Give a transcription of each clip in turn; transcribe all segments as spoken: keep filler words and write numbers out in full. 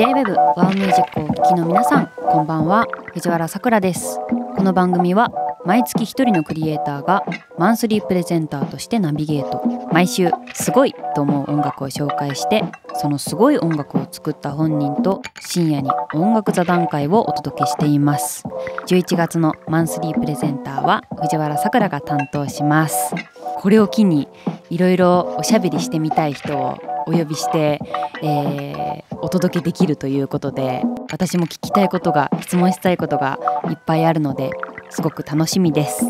ジェイウェーブ ワウ ミュージックをお聴きの皆さん、こんばんは。藤原さくらです。この番組は毎月一人のクリエイターがマンスリープレゼンターとしてナビゲート、毎週すごいと思う音楽を紹介して、そのすごい音楽を作った本人と深夜に音楽座談会をお届けしています。じゅういちがつのマンスリープレゼンターは藤原さくらが担当します。これを機にいろいろおしゃべりしてみたい人をお呼びして、えー、お届けできるということで、私も聞きたいことが、質問したいことがいっぱいあるので、すごく楽しみです。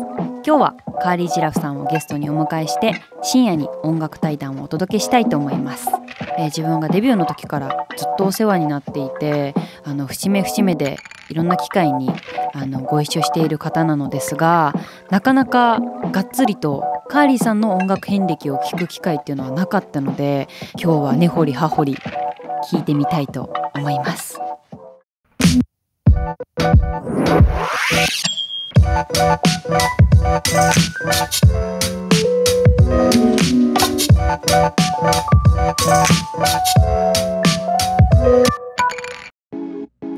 今日はカーリー・ジラフさんをゲストにお迎えして深夜に音楽対談をお届けしたいと思います。えー、自分がデビューの時からずっとお世話になっていて、あの節目節目でいろんな機会にあのご一緒している方なのですが、なかなかがっつりとカーリーさんの音楽遍歴を聞く機会っていうのはなかったので、今日は根掘り葉掘り聞いてみたいと思います。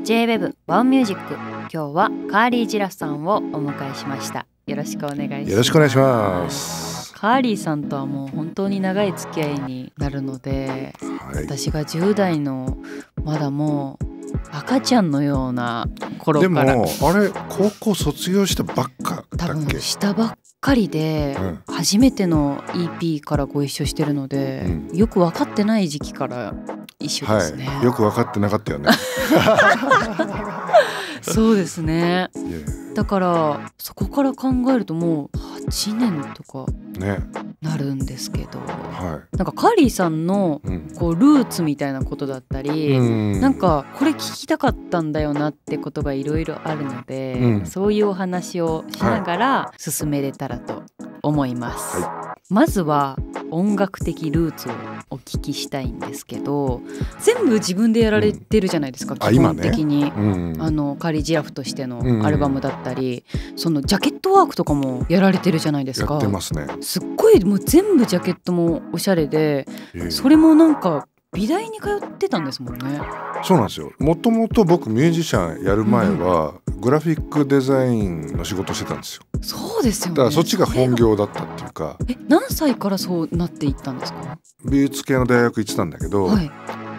ジェイウェーブ ワウ ミュージック、今日はカーリー・ジラフさんをお迎えしました。よろしくお願いします。よろしくお願いします。カーリーさんとはもう本当に長い付き合いになるので、はい、私がじゅう代のまだもう赤ちゃんのような頃から、でもあれ高校卒業したばっかだっけ、多分したばっかりで、うん、初めての イーピー からご一緒してるので、うん、よく分かってない時期から一緒ですね。はい、よく分かってなかったよね。そうですね。だからそこから考えるともうはちねんとかなるんですけど、ね、はい、なんかカーリーさんのこうルーツみたいなことだったり、うん、なんかこれ聞きたかったんだよなってことがいろいろあるので、うん、そういうお話をしながら進めれたらと思います。はい、まずは音楽的ルーツをお聞きしたいんですけど、全部自分でやられてるじゃないですか、うん、基本的に、ね、うん、あのカーリー・ジラフとしてのアルバムだったり、うん、そのジャケットワークとかもやられてるじゃないですか。やってますね。すっごいもう全部ジャケットもおしゃれで、ええ、それもなんか美大に通ってたんですもんね。そうなんですよ。もともと僕ミュージシャンやる前は、うん、グラフィックデザインの仕事してたんですよ。そうですよね。だからそっちが本業だったっていうか。え、何歳からそうなっていったんですか？美術系の大学行ってたんだけど、はい、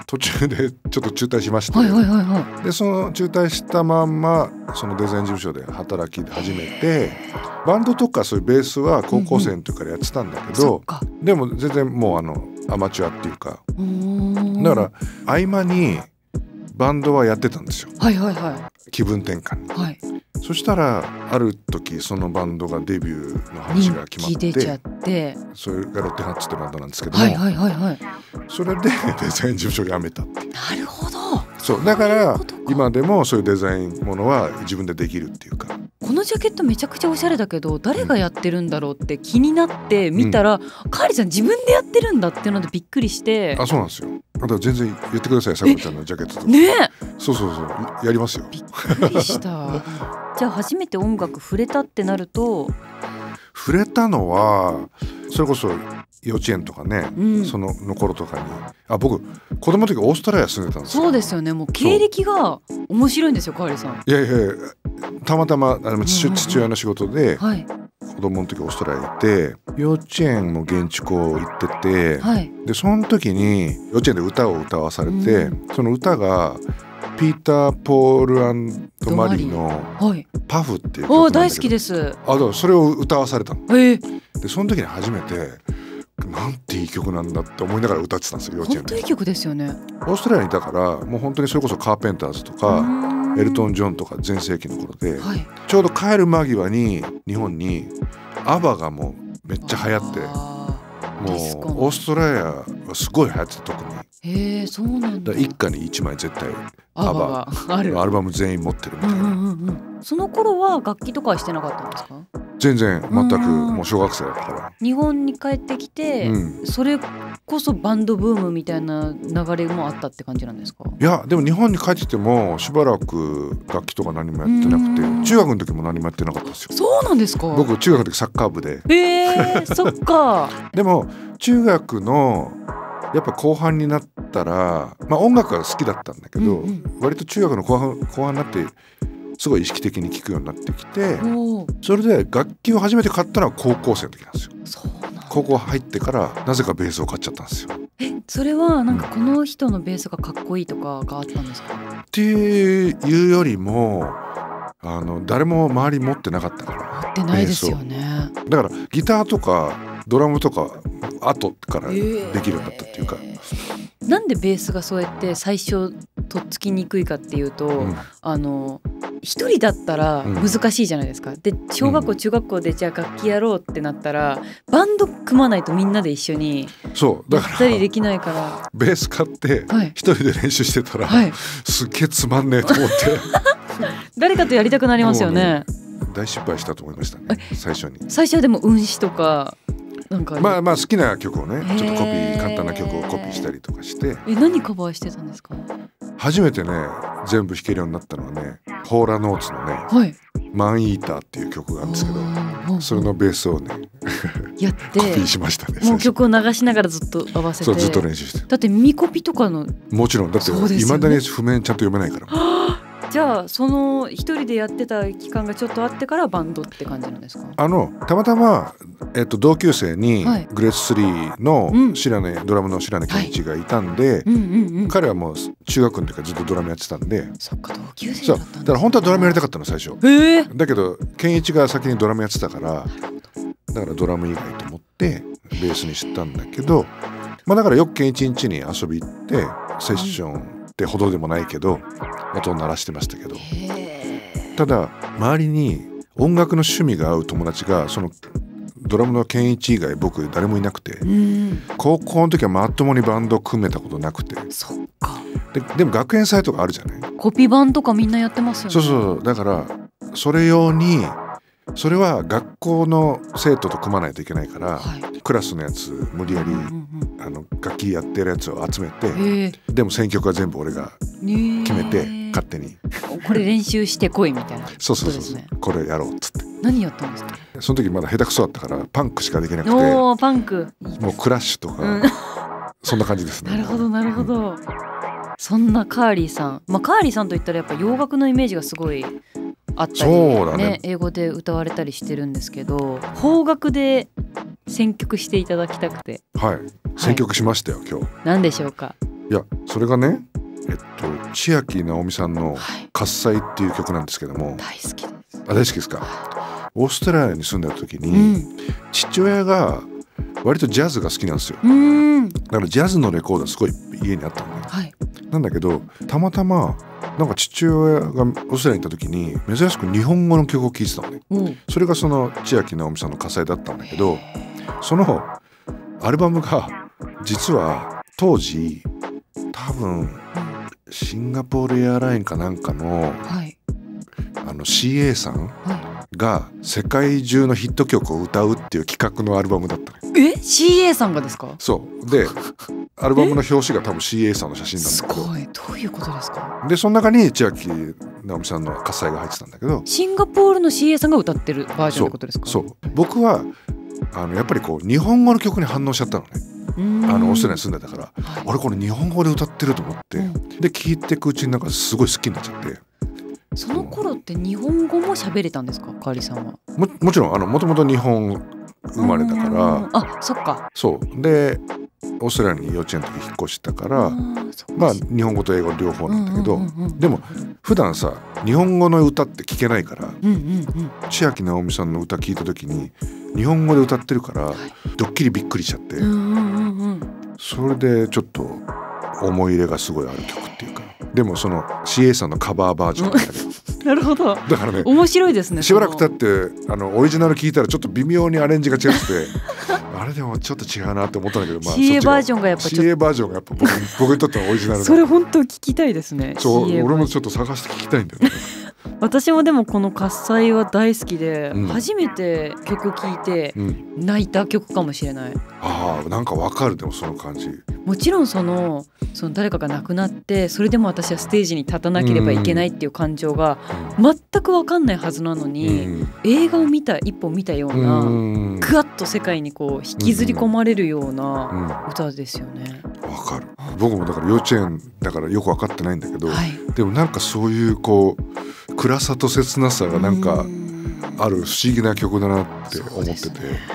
途中でちょっと中退しまして、でその中退したまんまそのデザイン事務所で働き始めて、バンドとかそういうベースは高校生の時からやってたんだけど、うん、うん、でも全然もうあのアマチュアっていうか、だから合間にバンドはやってたんですよ。気分転換に。はい、そしたらある時そのバンドがデビューの話が決まって、人気出ちゃって、それがロッテハッツってバンドなんですけども、それでデザイン事務所を辞めたって。なるほど。そうだから今でもそういうデザインものは自分でできるっていうか。このジャケットめちゃくちゃおしゃれだけど誰がやってるんだろうって気になって見たら、うん、カーリーさん自分でやってるんだっていうのでびっくりして。あ、そうなんですよ。あと全然言ってください、さくらちゃんのジャケットと。ねえ、そうそうそう、やりますよ。びっくりした。じゃあ初めて音楽触れたってなると、触れたのはそれこそ幼稚園とかね、うん、その頃とかに、あ、僕子供の時オーストラリア住んでたんですよ。そうですよね。もう経歴が面白いんですよ、カーリーさん。いやいやいや、たまたまあの父親の仕事で子供の時オーストラリア行って、幼稚園も現地校行ってて、はい、でその時に幼稚園で歌を歌わされて、うん、その歌がピーター・ポール・アンド・マリーの「パフ」っていう曲なんだけど、大好きです。あ、だからそれを歌わされたの。えー、でその時に初めてなんていい曲なんだって思いながら歌ってたんですよ、幼稚園で。本当いい曲ですよね。オーストラリアにいたからもう本当にそれこそカーペンターズとかエルトン・ジョンとか全盛期の頃で、はい、ちょうど帰る間際に日本にアバがもうめっちゃ流行って、もうオーストラリアはすごい流行ってた、特に。へー、そうなんだ。だから一家にいちまい絶対アバのアルバム全員持ってるみたいな。その頃は楽器とかはしてなかったんですか？全然全く、もう小学生だから。日本に帰ってきて、うん、それこそバンドブームみたいな流れもあったって感じなんですか？いや、でも日本に帰ってきてもしばらく楽器とか何もやってなくて、中学の時も何もやってなかったんですよ。そうなんですか？僕中学の時サッカー部で。えー、そっか。でも中学のやっぱ後半になったら、まあ、音楽は好きだったんだけど、うんうん、割と中学の後半、後半になってすごい意識的に聴くようになってきて、それで楽器を初めて買ったのは高校生の時なんですよ。そうなんだ。高校入ってからなぜかベースを買っちゃったんですよ。え、それはなんかこの人のベースがかっこいいとかがあったんですか？うん、っていうよりもあの誰も周り持ってなかったから。持ってないですよね。だからギターとかドラムとか後からできるようになったっていうか、えー、なんでベースがそうやって最初とっつきにくいかっていうと、うん、あの一人だったら難しいじゃないですか。うん、で小学校中学校でじゃあ楽器やろうってなったら、うん、バンド組まないとみんなで一緒にやったりできないから、ベース買って一人で練習してたら、はい、すっげえつまんねえと思って誰かとやりたくなりますよね。大失敗したと思いましたね、最初に。最初はでも運指とかなんか、まあまあ好きな曲をね、ちょっとコピー、簡単な曲をコピーしたりとかして。え、何カバーしてたんですか？初めてね全部弾けるようになったのはね、ポーラノーツのね、はい、マンイーターっていう曲があるんですけど、それのベースをねやってコピーしましたね。もう曲を流しながらずっと合わせて。そう、ずっと練習して。だってミコピとかの、もちろんだっていまだに譜面ちゃんと読めないから。じゃあその一人でやってた期間がちょっとあってからバンドって感じなんですか？あのたまたま、えっと、同級生にグレーススリーの白根、うん、ドラムの白根健一がいたんで、彼はもう中学の時からずっとドラムやってたんで。そっか、同級生だったんですね。だから本当はドラムやりたかったの最初。へー。だけど健一が先にドラムやってたから、だからドラム以外と思ってベースにしたんだけど、まあ、だからよく健一ん家に遊び行ってセッション、はい、ってほどでもないけど音を鳴らしてましたけど、ただ周りに音楽の趣味が合う友達がそのドラムの健一以外僕誰もいなくて、高校の時はまともにバンド組めたことなくて。そっか。 で, でも学園祭とかあるじゃない、コピー版とかみんなやってますよね。そうそう、だからそれ用に、それは学校の生徒と組まないといけないから、はい、クラスのやつ無理やりあの楽器やってるやつを集めて、でも選曲は全部俺が決めて勝手にこれ練習してこいみたいな。そうそうそう、これやろうっつって。何やったんですか？その時まだ下手くそだったからパンクしかできなくて。おー、パンク。もうクラッシュとか、うん、そんな感じですね。なるほどなるほど、うん、そんなカーリーさん、まあ、カーリーさんといったらやっぱ洋楽のイメージがすごいあったり、ねね、英語で歌われたりしてるんですけど、邦楽で選曲していただきたくて。はい、はい、選曲しましたよ今日。何でしょうか？いや、それがね、えっと千秋直美さんの「喝采」っていう曲なんですけども、はい、大好きです。あ、大好きですか？はい、オーストラリアに住んでた時に、うん、父親が割とジャズが好きなんですよ。うん、だからジャズのレコードすごい家にあったんで、はい、なんだけどたまたまなんか父親がオーストラリアにいた時に珍しく日本語の曲を聴いてたのね、うん、それがその千秋直美さんの喝采だったんだけど、そのアルバムが実は当時多分シンガポールエアラインかなんかの、はい、あの シーエー さんが世界中のヒット曲を歌うっていう企画のアルバムだったの、ね、え シーエー さんがですか？そうでアルバムの表紙が多分 シーエー さんの写真なんだけど。すごい。どういうことですか？でその中に千秋直美さんの喝采が入ってたんだけど、シンガポールの シーエー さんが歌ってるバージョンってことですか？そうそう、僕はあのやっぱりこう日本語の曲に反応しちゃったのね。あのオーストラリアに住んでたから、あれこれ日本語で歌ってると思って、うん、で聴いていくうちになんかすごい好きになっちゃって。その頃って日本語も喋れたんですか、カーリーさんは？も、もちろんあのもともと日本生まれだから。あ、そっか。そうでオーストラリアに幼稚園の時引っ越したから、まあ日本語と英語両方なんだけど、でも普段さ日本語の歌って聞けないから、千秋直美さんの歌聞いた時に日本語で歌ってるから、はい、ドッキリびっくりしちゃって、それでちょっと思い入れがすごいある曲っていうか。でもその シーエー さんのカバーバージョンだけどなるほど。だからね、面白いですね。しばらく経ってあのオリジナル聞いたらちょっと微妙にアレンジが違ってあれでもちょっと違うなって思ったんだけど、まあ シーエー バージョンがやっぱ シーエー バージョンがやっぱ僕にとってはオリジナル。それ本当聞きたいですね。そう、俺もちょっと探して聞きたいんだよね。私もでもこの喝采は大好きで、うん、初めて曲聴いて泣いた曲かもしれない、うん、あーなんかわかる。でもその感じもちろんその、その誰かが亡くなってそれでも私はステージに立たなければいけないっていう感情が全く分かんないはずなのに、うん、映画を見た一本見たような、うん、ぐわっと世界にこう引きずり込まれるような歌ですよね。わかる。僕もだから幼稚園だからよく分かってないんだけど、はい、でもなんかそういうこう暗さと切なさがなんかある不思議な曲だなって思ってて。